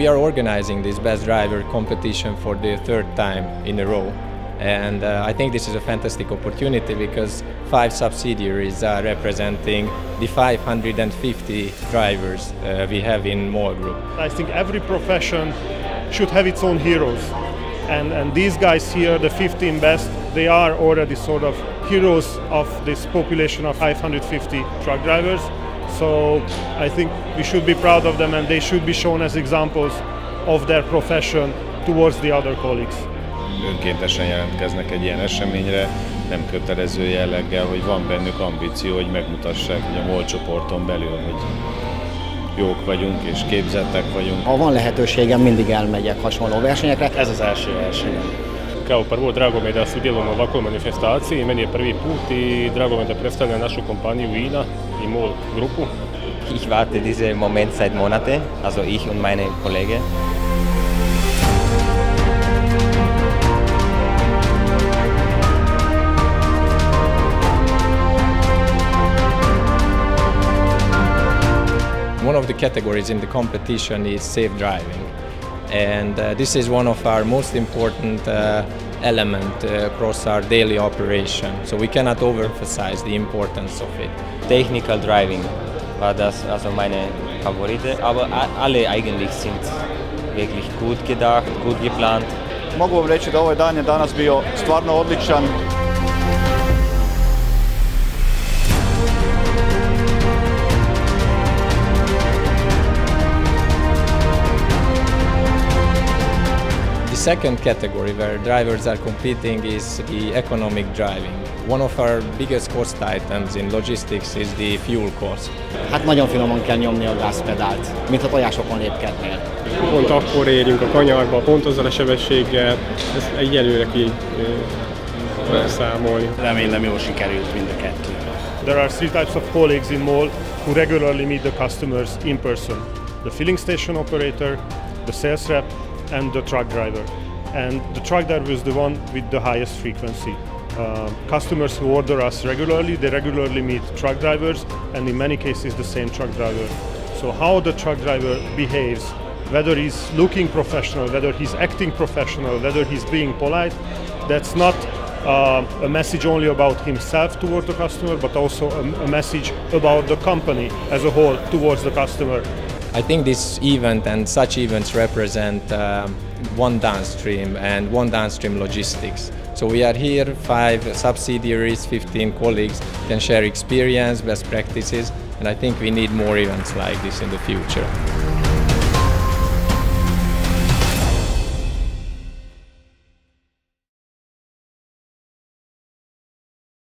We are organizing this best driver competition for the third time in a row, and I think this is a fantastic opportunity because 5 subsidiaries are representing the 550 drivers we have in MOL Group. I think every profession should have its own heroes, and these guys here, the 15 best, they are already sort of heroes of this population of 550 truck drivers. So I think we should be proud of them, and they should be shown as examples of their profession towards the other colleagues. Önkéntesen jelentkeznek egy ilyen eseményre, nem kötelező jelleggel, hogy van bennük ambíció, hogy megmutassák, hogy a MOL csoporton belül, hogy jók vagyunk és képzettek vagyunk. Ha van lehetőségem, mindig elmegyek hasonló versenyekre. Ez az első versenyem. Kao prvo, drago mi je da sudjelujemo u ovakvoj manifestaciji, meni je prvi put I drago mi je da predstavljam našu kompaniju INA I MOL Grupu. Ich warte diesen Moment seit Monaten, also ich und meine Kollegen. One of the categories in the competition is safe driving, and this is one of our most important elements across our daily operation, so we cannot overemphasize the importance of it. Technical driving war das also meine Favorite, aber alle eigentlich sind wirklich gut gedacht, gut geplant. Mogu vam reći da ovaj dan je danas bio stvarno odličan. The second category where drivers are competing is the economic driving. One of our biggest cost items in logistics is the fuel cost. Hát nagyon finoman kell nyomni a gázpedált, mint a tojásokon lépkednél. Pont akkor érünk a kanyarba, pont azzal a sebességgel, ezt egyelőre ki számolni. Remélem jól sikerült mind a kettő. There are 3 types of colleagues in MOL who regularly meet the customers in person. The filling station operator, the sales rep, and the truck driver. And the truck driver is the one with the highest frequency. Customers who order us regularly, they regularly meet truck drivers, and in many cases the same truck driver. So how the truck driver behaves, whether he's looking professional, whether he's acting professional, whether he's being polite, that's not a message only about himself toward the customer, but also a message about the company as a whole towards the customer. I think this event and such events represent one downstream and one downstream logistics. So we are here, 5 subsidiaries, 15 colleagues, can share experience, best practices, and I think we need more events like this in the future.